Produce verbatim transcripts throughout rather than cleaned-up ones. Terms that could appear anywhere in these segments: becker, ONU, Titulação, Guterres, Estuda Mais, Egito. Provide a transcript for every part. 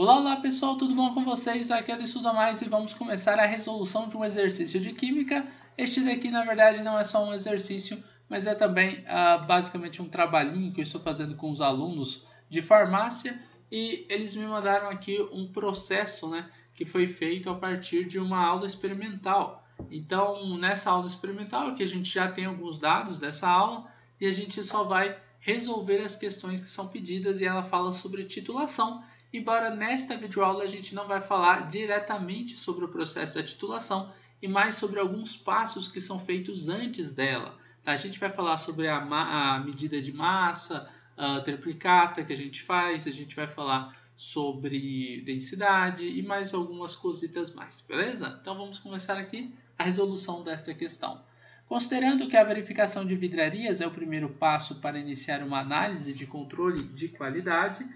Olá, olá pessoal, tudo bom com vocês? Aqui é do Estuda Mais e vamos começar a resolução de um exercício de química. Este daqui na verdade não é só um exercício, mas é também ah, basicamente um trabalhinho que eu estou fazendo com os alunos de farmácia e eles me mandaram aqui um processo, né, que foi feito a partir de uma aula experimental. Então nessa aula experimental que a gente já tem alguns dados dessa aula e a gente só vai resolver as questões que são pedidas e ela fala sobre titulação. Embora nesta videoaula a gente não vai falar diretamente sobre o processo da titulação e mais sobre alguns passos que são feitos antes dela. Tá? A gente vai falar sobre a, ma a medida de massa, a triplicata que a gente faz, a gente vai falar sobre densidade e mais algumas cositas mais, beleza? Então vamos começar aqui a resolução desta questão. Considerando que a verificação de vidrarias é o primeiro passo para iniciar uma análise de controle de qualidade,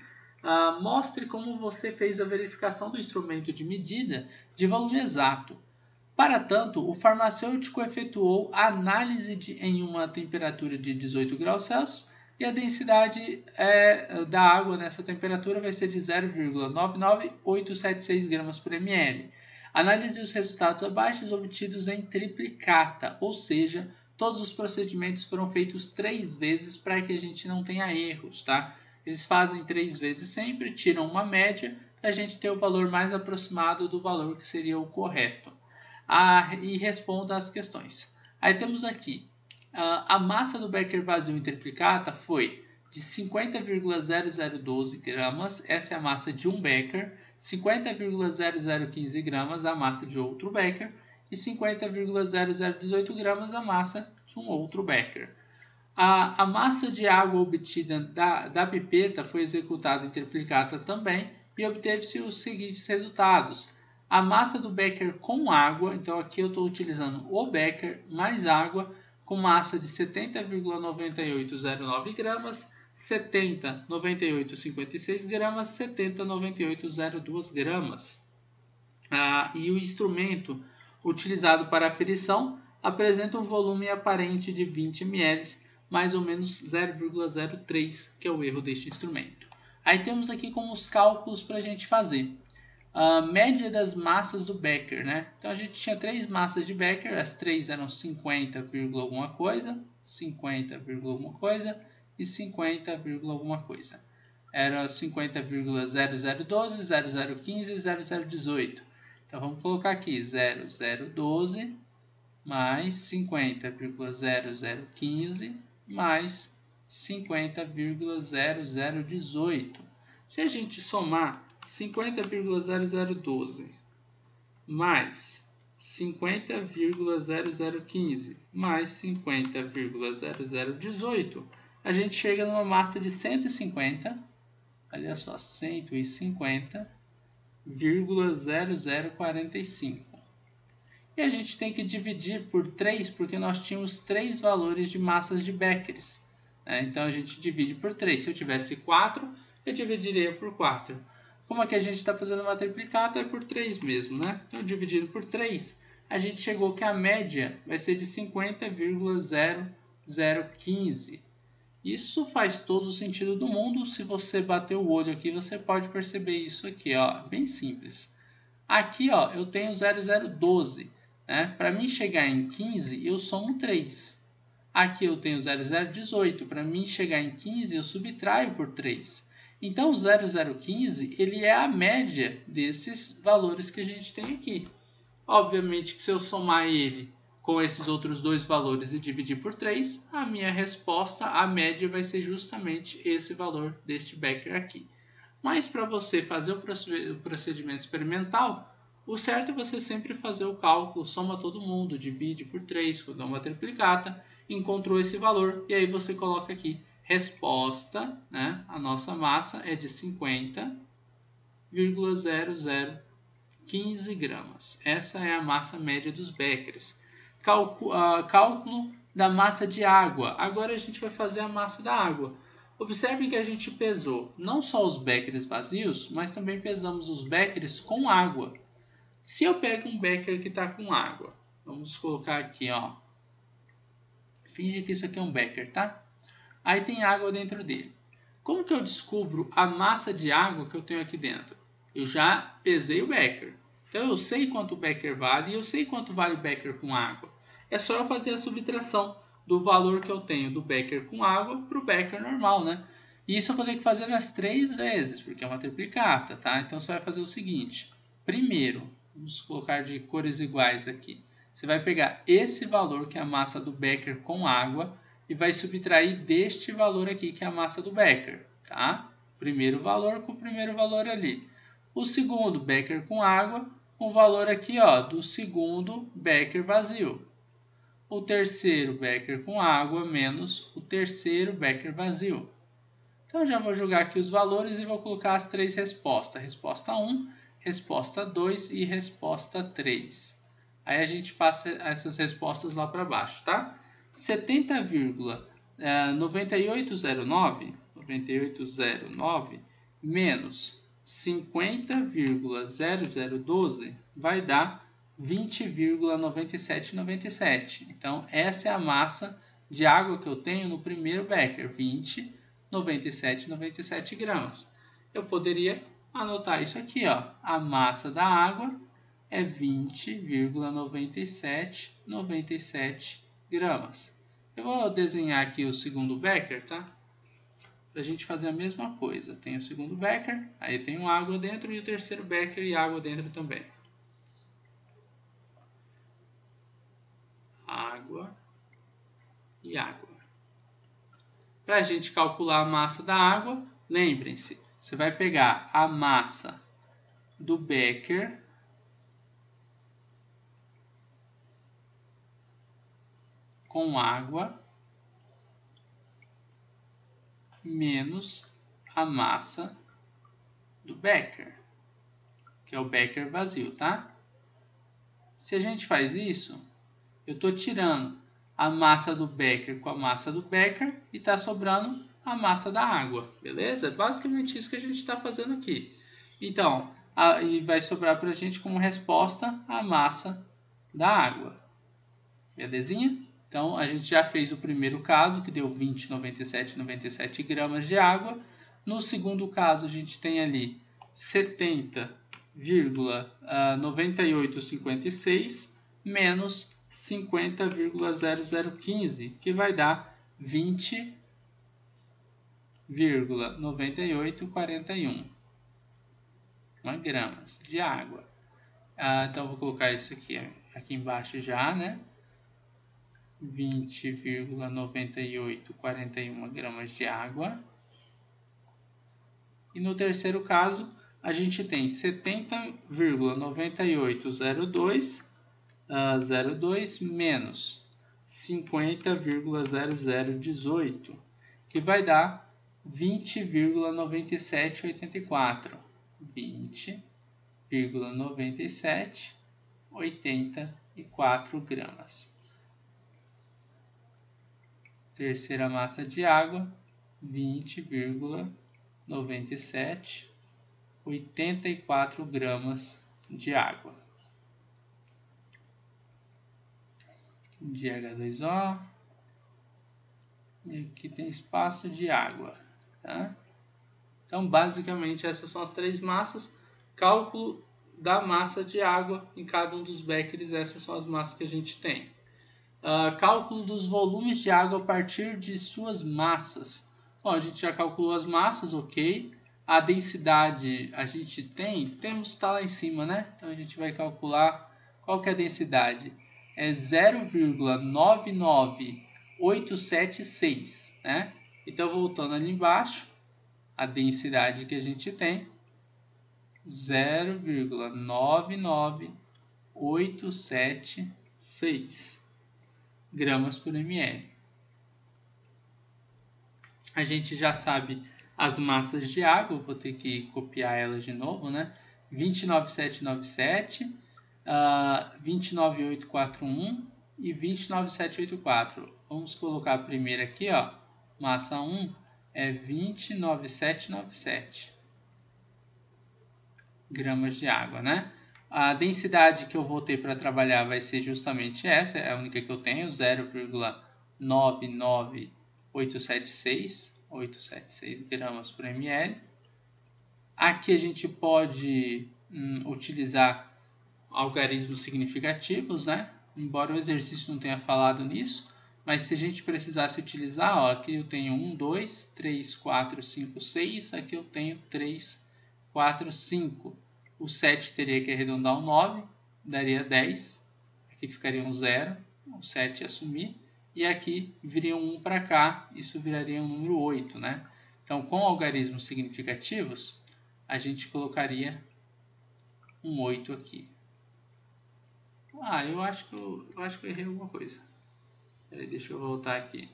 Uh, mostre como você fez a verificação do instrumento de medida de volume exato. Para tanto, o farmacêutico efetuou a análise de, em uma temperatura de dezoito graus Celsius e a densidade é, da água nessa temperatura vai ser de zero vírgula nove nove oito sete seis gramas por ml. Analise os resultados abaixo obtidos em triplicata, ou seja, todos os procedimentos foram feitos três vezes para que a gente não tenha erros, tá? Eles fazem três vezes sempre, tiram uma média, para a gente ter o valor mais aproximado do valor que seria o correto. Ah, e responda as questões. Aí temos aqui, a massa do becker vazio em triplicata foi de cinquenta vírgula zero zero doze gramas, essa é a massa de um becker, cinquenta vírgula zero zero quinze gramas a massa de outro becker e cinquenta vírgula zero zero dezoito gramas a massa de um outro becker. A, a massa de água obtida da, da pipeta foi executada em triplicata também e obteve-se os seguintes resultados. A massa do becker com água, então aqui eu estou utilizando o becker mais água, com massa de setenta vírgula nove oito zero nove gramas, setenta vírgula nove oito cinco seis gramas, setenta vírgula nove oito zero dois gramas. Ah, e o instrumento utilizado para aferição apresenta um volume aparente de vinte mililitros, mais ou menos zero vírgula zero três, que é o erro deste instrumento. Aí temos aqui como os cálculos para a gente fazer. A média das massas do becker, né? Então a gente tinha três massas de becker, as três eram cinquenta, alguma coisa, cinquenta, alguma coisa e cinquenta, alguma coisa. Era cinquenta vírgula zero zero doze, zero zero quinze e zero zero dezoito. Então vamos colocar aqui zero zero doze mais cinquenta vírgula zero zero quinze mais cinquenta vírgula zero zero dezoito. Se a gente somar cinquenta vírgula zero zero doze mais cinquenta vírgula zero zero quinze mais cinquenta vírgula zero zero dezoito, a gente chega numa massa de cento e cinquenta, olha só, cento e cinquenta vírgula zero zero quarenta e cinco. E a gente tem que dividir por três, porque nós tínhamos três valores de massas de beckers, né? Então, a gente divide por três. Se eu tivesse quatro, eu dividiria por quatro. Como aqui a gente está fazendo uma triplicata, é por três mesmo, né? Então, dividido por três, a gente chegou que a média vai ser de cinquenta vírgula zero zero quinze. Isso faz todo o sentido do mundo. Se você bater o olho aqui, você pode perceber isso aqui, ó, bem simples. Aqui, ó, eu tenho zero zero doze. Né? Para mim chegar em quinze, eu somo três. Aqui eu tenho zero zero dezoito. Para mim chegar em quinze, eu subtraio por três. Então, o zero zero quinze ele é a média desses valores que a gente tem aqui. Obviamente que se eu somar ele com esses outros dois valores e dividir por três, a minha resposta, a média, vai ser justamente esse valor deste becker aqui. Mas para você fazer o procedimento experimental, o certo é você sempre fazer o cálculo, soma todo mundo, divide por três, dá uma triplicata, encontrou esse valor, e aí você coloca aqui, resposta, né? A nossa massa é de cinquenta vírgula zero zero quinze gramas. Essa é a massa média dos beckers. Cálculo, uh, cálculo da massa de água. Agora a gente vai fazer a massa da água. Observe que a gente pesou não só os beckers vazios, mas também pesamos os beckers com água. Se eu pego um becker que está com água, vamos colocar aqui, ó. Finge que isso aqui é um becker, tá? Aí tem água dentro dele. Como que eu descubro a massa de água que eu tenho aqui dentro? Eu já pesei o becker. Então eu sei quanto o becker vale e eu sei quanto vale o becker com água. É só eu fazer a subtração do valor que eu tenho do becker com água para o becker normal, né? E isso eu vou ter que fazer as três vezes, porque é uma triplicata, tá? Então você vai fazer o seguinte. Primeiro, vamos colocar de cores iguais aqui. Você vai pegar esse valor, que é a massa do becker com água, e vai subtrair deste valor aqui, que é a massa do becker, tá? Primeiro valor com o primeiro valor ali. O segundo becker com água, com o valor aqui, ó, do segundo becker vazio. O terceiro becker com água menos o terceiro becker vazio. Então, já vou jogar aqui os valores e vou colocar as três respostas. Resposta um, resposta dois e resposta três. Aí a gente passa essas respostas lá para baixo, tá? setenta vírgula noventa e oito zero nove, noventa e oito zero nove menos cinquenta vírgula zero zero doze vai dar vinte vírgula noventa e sete noventa e sete. Então, essa é a massa de água que eu tenho no primeiro becker, vinte vírgula noventa e sete noventa e sete gramas. Eu poderia anotar isso aqui, ó. A massa da água é vinte vírgula noventa e sete noventa e sete gramas. Eu vou desenhar aqui o segundo becker, tá? Para a gente fazer a mesma coisa. Tem o segundo becker, aí eu tenho água dentro, e o terceiro becker e água dentro também. Água e água. Para a gente calcular a massa da água, lembrem-se, você vai pegar a massa do becker com água menos a massa do becker, que é o becker vazio, tá? Se a gente faz isso, eu estou tirando a massa do becker com a massa do becker e está sobrando a massa da água, beleza? É basicamente isso que a gente está fazendo aqui. Então, a, e vai sobrar para a gente como resposta a massa da água, belezinha? Então, a gente já fez o primeiro caso, que deu vinte vírgula noventa e sete noventa e sete gramas de água. No segundo caso, a gente tem ali setenta vírgula noventa e oito cinquenta e seis menos cinquenta vírgula zero zero quinze, que vai dar vinte vírgula noventa e oito quarenta e um gramas de água. Ah, então, vou colocar isso aqui, aqui embaixo já, né? vinte vírgula noventa e oito quarenta e um gramas de água. E no terceiro caso, a gente tem setenta vírgula noventa e oito zero dois Uh, zero vírgula dois menos cinquenta vírgula zero zero dezoito, que vai dar vinte vírgula noventa e sete oitenta e quatro. vinte vírgula noventa e sete oitenta e quatro gramas. Terceira massa de água, vinte vírgula noventa e sete oitenta e quatro gramas de água. De agá dois ó, e aqui tem espaço de água, tá? Então, basicamente, essas são as três massas. Cálculo da massa de água em cada um dos beckers, essas são as massas que a gente tem. Uh, cálculo dos volumes de água a partir de suas massas. Bom, a gente já calculou as massas, ok. A densidade a gente tem, temos que estar lá em cima, né? Então, a gente vai calcular qual que é a densidade. É zero vírgula nove nove oito sete seis, né? Então, voltando ali embaixo, a densidade que a gente tem, zero vírgula nove nove oito sete seis gramas por ml. A gente já sabe as massas de água, vou ter que copiar elas de novo, né? vinte e nove mil setecentos e noventa e sete... Uh, vinte e nove mil oitocentos e quarenta e um e vinte e nove mil setecentos e oitenta e quatro. Vamos colocar a primeira aqui, ó. Massa um é vinte e nove mil setecentos e noventa e sete gramas de água, né? A densidade que eu vou ter para trabalhar vai ser justamente essa, é a única que eu tenho, zero vírgula nove nove oito sete seis, oitocentos e setenta e seis gramas por ml. Aqui a gente pode hum, utilizar algarismos significativos, né? Embora o exercício não tenha falado nisso, mas se a gente precisasse utilizar, ó, aqui eu tenho um, dois, três, quatro, cinco, seis, aqui eu tenho três, quatro, cinco. O sete teria que arredondar o nove, daria dez, aqui ficaria um zero, o sete ia sumir, e aqui viria um um para cá, isso viraria um número oito, né? Então, com algarismos significativos, a gente colocaria um oito aqui. Ah, eu acho que eu, eu, acho que eu errei alguma coisa. Peraí, deixa eu voltar aqui.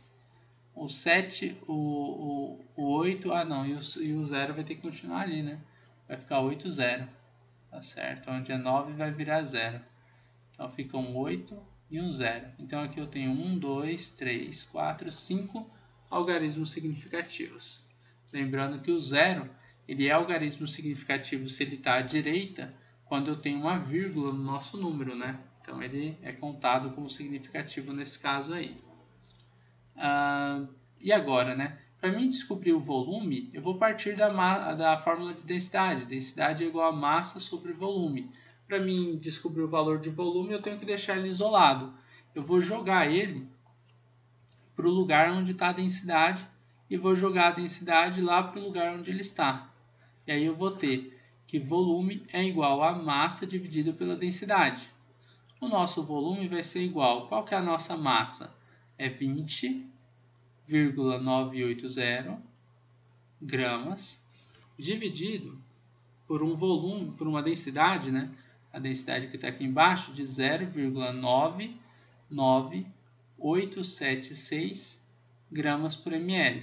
O sete, o, o, o oito, ah não, e o, e o zero vai ter que continuar ali, né? Vai ficar oito, zero. Tá certo? Onde é nove vai virar zero. Então fica um oito e um zero. Então aqui eu tenho um, dois, três, quatro, cinco algarismos significativos. Lembrando que o zero, ele é algarismo significativo se ele está à direita, quando eu tenho uma vírgula no nosso número, né? Então ele é contado como significativo nesse caso aí. Ah, e agora, né? Para mim descobrir o volume, eu vou partir da, da fórmula de densidade. Densidade é igual a massa sobre volume. Para mim descobrir o valor de volume, eu tenho que deixar ele isolado. Eu vou jogar ele para o lugar onde está a densidade e vou jogar a densidade lá para o lugar onde ele está. E aí eu vou ter que volume é igual a massa dividido pela densidade. O nosso volume vai ser igual. Qual que é a nossa massa? É vinte vírgula novecentos e oitenta gramas dividido por um volume, por uma densidade, né? A densidade que está aqui embaixo, de zero vírgula nove nove oito sete seis gramas por ml.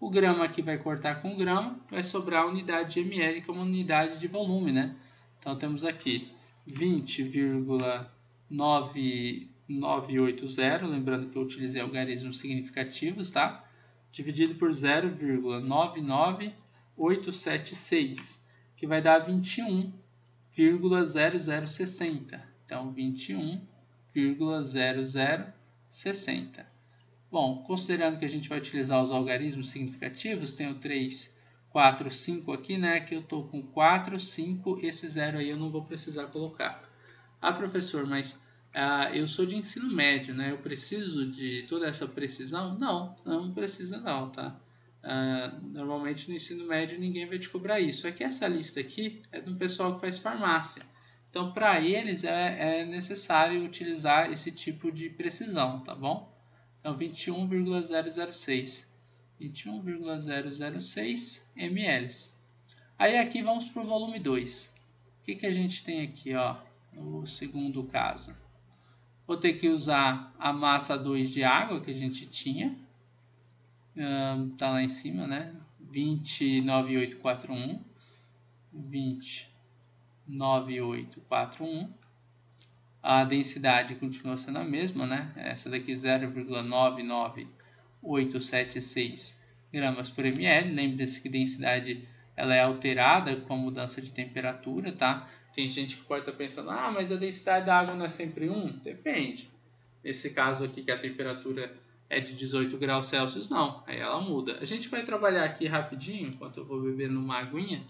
O grama aqui vai cortar com grama, vai sobrar a unidade de ml, que é uma unidade de volume, né? Então temos aqui vinte vírgula novecentos e oitenta, lembrando que eu utilizei algarismos significativos, tá? Dividido por zero vírgula nove nove oito sete seis, que vai dar vinte e um vírgula zero zero sessenta. Então vinte e um vírgula zero zero sessenta. Bom, considerando que a gente vai utilizar os algarismos significativos, tenho três, quatro, cinco aqui, né? Aqui eu estou com quatro, cinco, esse zero aí eu não vou precisar colocar. Ah, professor, mas ah, eu sou de ensino médio, né? Eu preciso de toda essa precisão? Não, não precisa não, tá? Ah, normalmente no ensino médio ninguém vai te cobrar isso. É que essa lista aqui é do pessoal que faz farmácia. Então, para eles é, é necessário utilizar esse tipo de precisão, tá bom? Então, vinte e um vírgula zero zero seis ml. Aí, aqui, vamos para o volume dois. O que, que a gente tem aqui, ó, no segundo caso? Vou ter que usar a massa dois de água que a gente tinha. Está lá em cima, né? vinte e nove mil oitocentos e quarenta e um. vinte e nove mil oitocentos e quarenta e um. A densidade continua sendo a mesma, né? Essa daqui zero vírgula nove nove oito sete seis gramas por ml. Lembre-se que densidade ela é alterada com a mudança de temperatura, tá? Tem gente que pode estar pensando, ah, mas a densidade da água não é sempre um? Depende. Nesse caso aqui que a temperatura é de dezoito graus Celsius, não. Aí ela muda. A gente vai trabalhar aqui rapidinho, enquanto eu vou beber numa aguinha.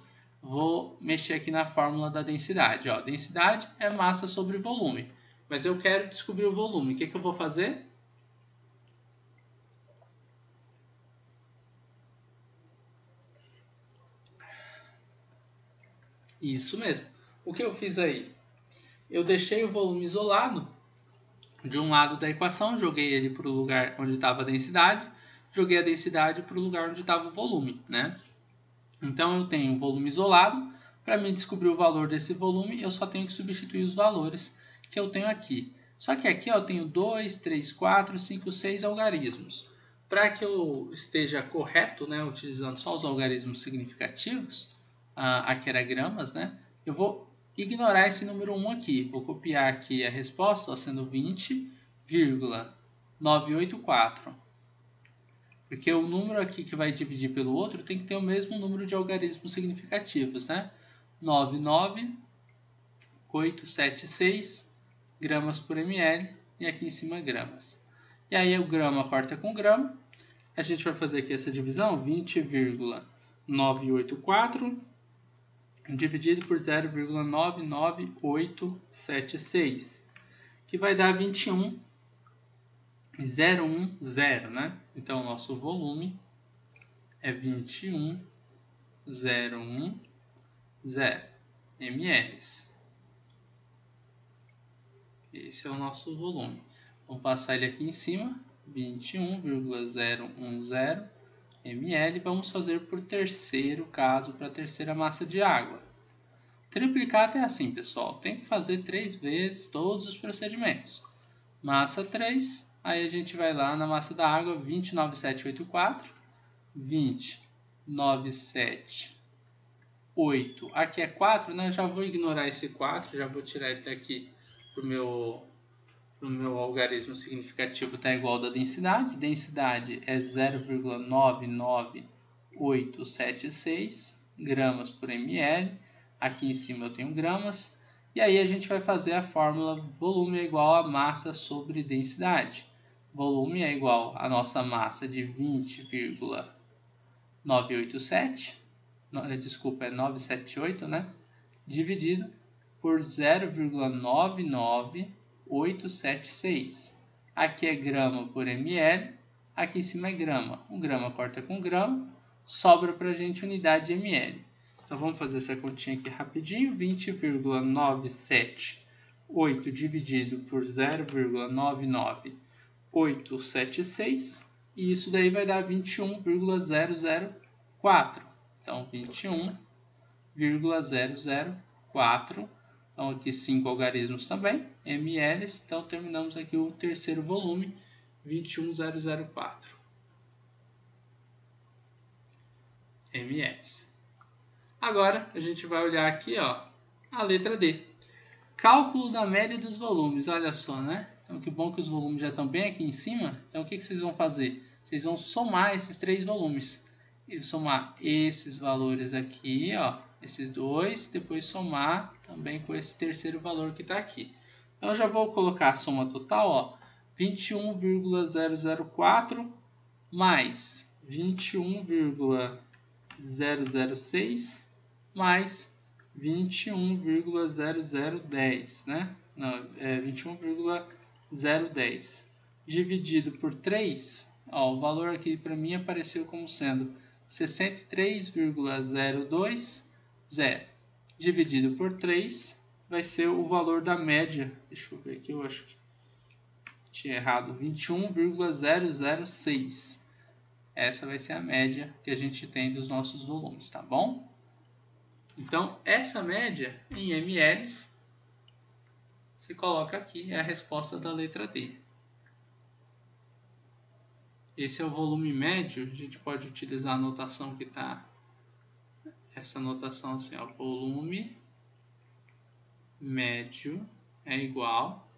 Vou mexer aqui na fórmula da densidade. Ó, densidade é massa sobre volume. Mas eu quero descobrir o volume. O que, que eu vou fazer? Isso mesmo. O que eu fiz aí? Eu deixei o volume isolado de um lado da equação, joguei ele para o lugar onde estava a densidade, joguei a densidade para o lugar onde estava o volume, né? Então, eu tenho um volume isolado. Para mim descobrir o valor desse volume, eu só tenho que substituir os valores que eu tenho aqui. Só que aqui ó, eu tenho dois, três, quatro, cinco, seis algarismos. Para que eu esteja correto, né, utilizando só os algarismos significativos, ah, aqui era gramas, né, eu vou ignorar esse número um aqui. Vou copiar aqui a resposta, ó, sendo vinte vírgula novecentos e oitenta e quatro. Porque o número aqui que vai dividir pelo outro tem que ter o mesmo número de algarismos significativos, né? nove nove oito sete seis gramas por ml e aqui em cima gramas. E aí o grama corta com grama. A gente vai fazer aqui essa divisão, vinte vírgula novecentos e oitenta e quatro dividido por zero vírgula nove nove oito sete seis, que vai dar vinte e um mil e dez, né? Então, o nosso volume é vinte e um mil e dez mililitros. Esse é o nosso volume. Vamos passar ele aqui em cima, vinte e um mil e dez mililitros. Vamos fazer por terceiro caso, para a terceira massa de água. Triplicata é assim, pessoal. Tem que fazer três vezes todos os procedimentos. Massa três, aí a gente vai lá na massa da água, vinte e nove mil setecentos e oitenta e quatro. vinte e nove mil setecentos e oitenta e quatro. Aqui é quatro, né? Eu já vou ignorar esse quatro, já vou tirar ele daqui para o meu... o meu algarismo significativo está igual da densidade. Densidade é zero vírgula nove nove oito sete seis gramas por ml. Aqui em cima eu tenho gramas. E aí a gente vai fazer a fórmula volume é igual a massa sobre densidade. Volume é igual a nossa massa de vinte vírgula novecentos e oitenta e sete. Desculpa, é novecentos e setenta e oito, né? Dividido por zero vírgula nove nove oito sete seis. Aqui é grama por ml, aqui em cima é grama. O grama corta com grama, sobra para a gente unidade ml. Então vamos fazer essa continha aqui rapidinho. vinte vírgula novecentos e setenta e oito dividido por zero vírgula nove nove oito sete seis. E isso daí vai dar vinte e um mil e quatro. Então vinte e um mil e quatro. Então, aqui cinco algarismos também, ml. Então, terminamos aqui o terceiro volume, vinte e um mil e quatro ml. Agora, a gente vai olhar aqui, ó, a letra D. Cálculo da média dos volumes, olha só, né? Então, que bom que os volumes já estão bem aqui em cima. Então, o que, que vocês vão fazer? Vocês vão somar esses três volumes. E somar esses valores aqui, ó. Esses dois, depois somar também com esse terceiro valor que está aqui. Então, eu já vou colocar a soma total, vinte e um mil e quatro mais vinte e um mil e seis mais vinte e um mil e dez, né? Não, é vinte e um mil e dez dividido por três. Ó, o valor aqui para mim apareceu como sendo sessenta e três vírgula zero dois. zero dividido por três vai ser o valor da média. Deixa eu ver aqui, eu acho que tinha errado. vinte e um mil e seis. Essa vai ser a média que a gente tem dos nossos volumes, tá bom? Então, essa média em ml, você coloca aqui, é a resposta da letra D. Esse é o volume médio. A gente pode utilizar a notação que está... essa notação assim, ó, volume médio é igual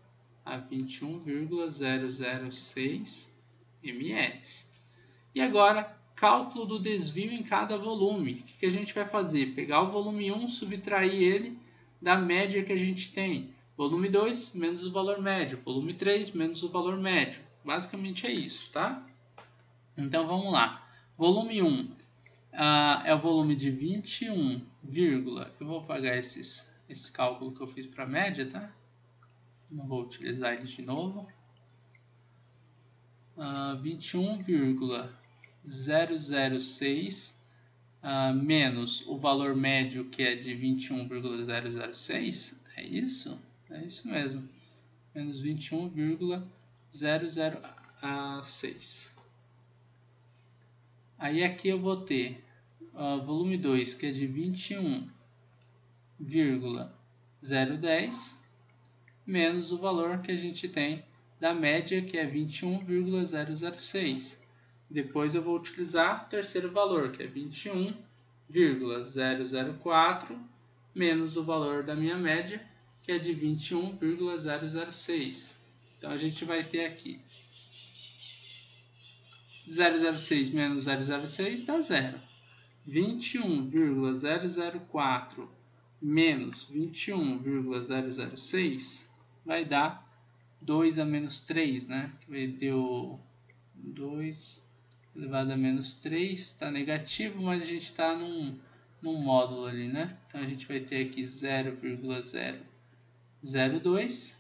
a vinte e um mil e seis ml. E agora, cálculo do desvio em cada volume. O que a gente vai fazer? Pegar o volume um, subtrair ele da média que a gente tem. Volume dois, menos o valor médio. Volume três, menos o valor médio. Basicamente é isso, tá? Então, vamos lá. Volume um. Ah, é o volume de vinte e um, vírgula. Eu vou apagar esses, esse cálculo que eu fiz para a média, tá? Não vou utilizar ele de novo. Ah, vinte e um mil e seis ah, menos o valor médio que é de vinte e um mil e seis. É isso? É isso mesmo. Menos vinte e um mil e seis. Aí aqui eu vou ter uh, volume dois, que é de vinte e um mil e dez, menos o valor que a gente tem da média, que é vinte e um mil e seis. Depois eu vou utilizar o terceiro valor, que é vinte e um mil e zero zero quatro, menos o valor da minha média, que é de vinte e um mil e zero zero seis. Então, a gente vai ter aqui. zero vírgula zero seis menos zero vírgula zero seis dá zero. vinte e um mil e zero zero quatro menos vinte e um mil e zero zero seis vai dar dois a menos três, né? Que deu dois elevado a menos três, está negativo, mas a gente está num, num módulo ali, né? Então a gente vai ter aqui zero vírgula zero zero dois.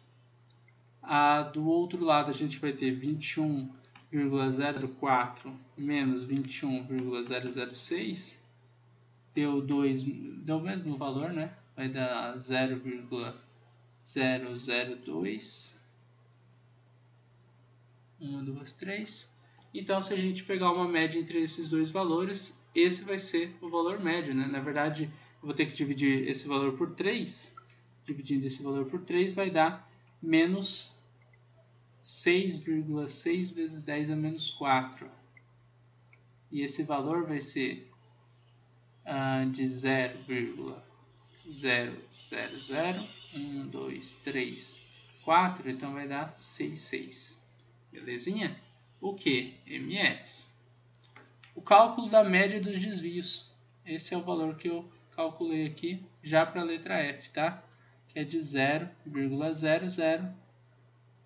Ah, do outro lado a gente vai ter vinte e um vírgula zero quatro menos vinte e um vírgula zero zero seis. Deu dois, deu o mesmo valor, né? Vai dar zero vírgula zero zero dois. um, dois, três. Então, se a gente pegar uma média entre esses dois valores, esse vai ser o valor médio, né? Na verdade, eu vou ter que dividir esse valor por três. Dividindo esse valor por três vai dar menos seis vírgula seis vezes dez a menos quatro. E esse valor vai ser uh, de zero vírgula zero zero zero um, dois, três, quatro. Então, vai dar seis vírgula seis. Belezinha? O que? M L. O cálculo da média dos desvios. Esse é o valor que eu calculei aqui já para a letra F, tá? Que é de zero vírgula zero zero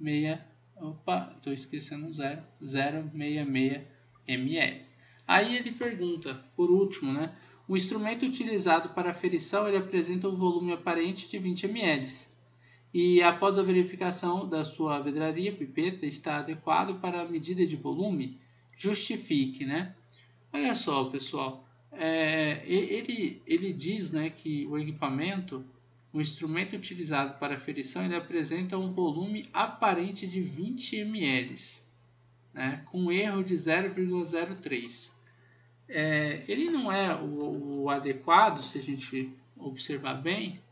seis. Opa, estou esquecendo o zero. zero vírgula sessenta e seis M L. Aí ele pergunta, por último, né? O instrumento utilizado para a ferição ele apresenta um volume aparente de vinte mililitros. E após a verificação da sua vidraria, pipeta está adequado para a medida de volume, justifique, né? Olha só, pessoal, é, ele, ele diz, né, que o equipamento, o instrumento utilizado para a ferição, ele apresenta um volume aparente de vinte mililitros, né, com erro de zero vírgula zero três. É, ele não é o, o adequado, se a gente observar bem,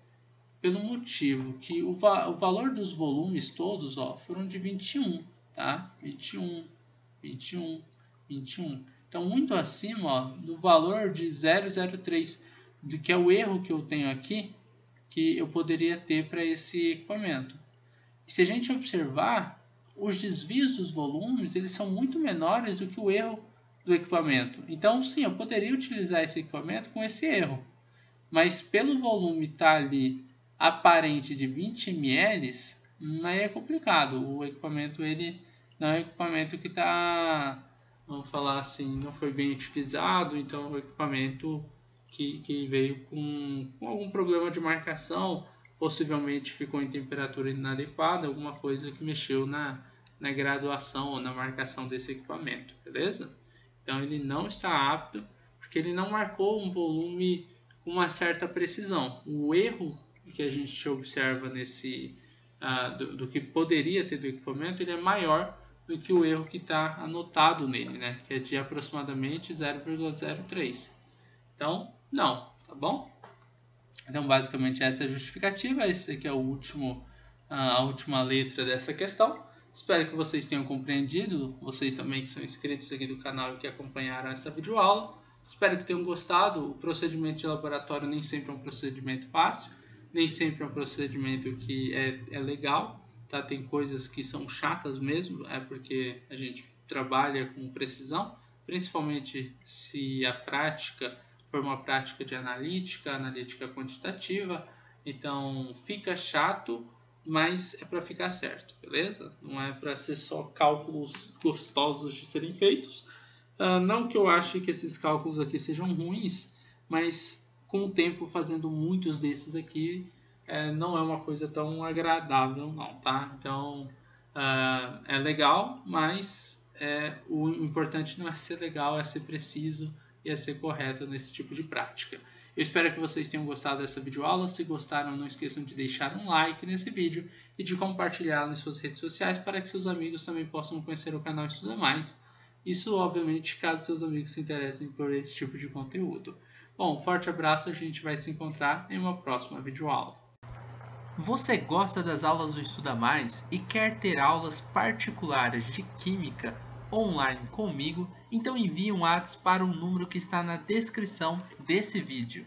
pelo motivo que o, va o valor dos volumes todos, ó, foram de vinte e um, tá? vinte e um, vinte e um, vinte e um. Então, muito acima, ó, do valor de zero vírgula zero três, de que é o erro que eu tenho aqui, que eu poderia ter para esse equipamento. E se a gente observar, os desvios dos volumes, eles são muito menores do que o erro do equipamento. Então, sim, eu poderia utilizar esse equipamento com esse erro. Mas pelo volume tá ali aparente de vinte mililitros, mas é complicado. O equipamento, ele não é um equipamento que está, vamos falar assim, não foi bem utilizado, então é um equipamento que, que veio com, com algum problema de marcação, possivelmente ficou em temperatura inadequada, alguma coisa que mexeu na, na graduação ou na marcação desse equipamento, beleza? Então ele não está apto, porque ele não marcou um volume com uma certa precisão. O erro que a gente observa nesse uh, do, do que poderia ter do equipamento, ele é maior do que o erro que está anotado nele, né? Que é de aproximadamente zero vírgula zero três. Então, não, tá bom? Então, basicamente, essa é a justificativa. Esse aqui é o último, uh, a última letra dessa questão. Espero que vocês tenham compreendido. Vocês também que são inscritos aqui do canal e que acompanharam esta videoaula. Espero que tenham gostado. O procedimento de laboratório nem sempre é um procedimento fácil. Nem sempre é um procedimento que é, é legal, tá? Tem coisas que são chatas mesmo, é porque a gente trabalha com precisão, principalmente se a prática for uma prática de analítica, analítica quantitativa, então fica chato, mas é para ficar certo, beleza? Não é para ser só cálculos gostosos de serem feitos, uh, não que eu ache que esses cálculos aqui sejam ruins, mas com o tempo, fazendo muitos desses aqui, é, não é uma coisa tão agradável não, tá? Então, uh, é legal, mas é, o importante não é ser legal, é ser preciso e é ser correto nesse tipo de prática. Eu espero que vocês tenham gostado dessa videoaula. Se gostaram, não esqueçam de deixar um like nesse vídeo e de compartilhá-lo nas suas redes sociais para que seus amigos também possam conhecer o canal Estuda Mais. Isso, obviamente, caso seus amigos se interessem por esse tipo de conteúdo. Bom, um forte abraço, a gente vai se encontrar em uma próxima videoaula. Você gosta das aulas do Estuda Mais e quer ter aulas particulares de Química online comigo? Então envie um WhatsApp para o número que está na descrição desse vídeo.